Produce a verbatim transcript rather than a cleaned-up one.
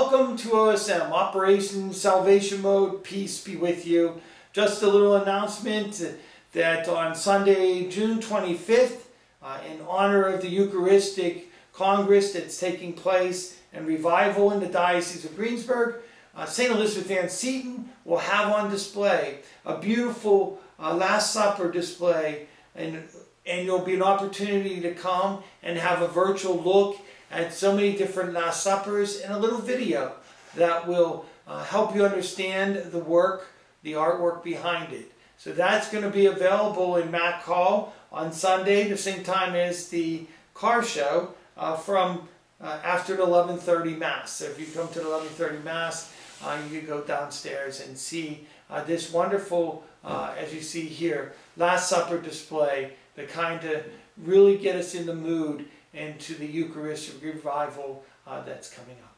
Welcome to O S M, Operation Salvation Mode, peace be with you. Just a little announcement that on Sunday, June twenty-fifth, uh, in honor of the Eucharistic Congress that's taking place and revival in the Diocese of Greensburg, uh, Saint Elizabeth Ann Seton will have on display a beautiful uh, Last Supper display, and, and there'll be an opportunity to come and have a virtual look at so many different Last Suppers, and a little video that will uh, help you understand the work, the artwork behind it. So that's going to be available in Mack Hall on Sunday, the same time as the car show, uh, from uh, after the eleven thirty Mass. So if you come to the eleven thirty Mass, uh, you can go downstairs and see uh, this wonderful, uh, as you see here, Last Supper display that kind of really get us in the mood and to the Eucharistic Revival uh, that's coming up.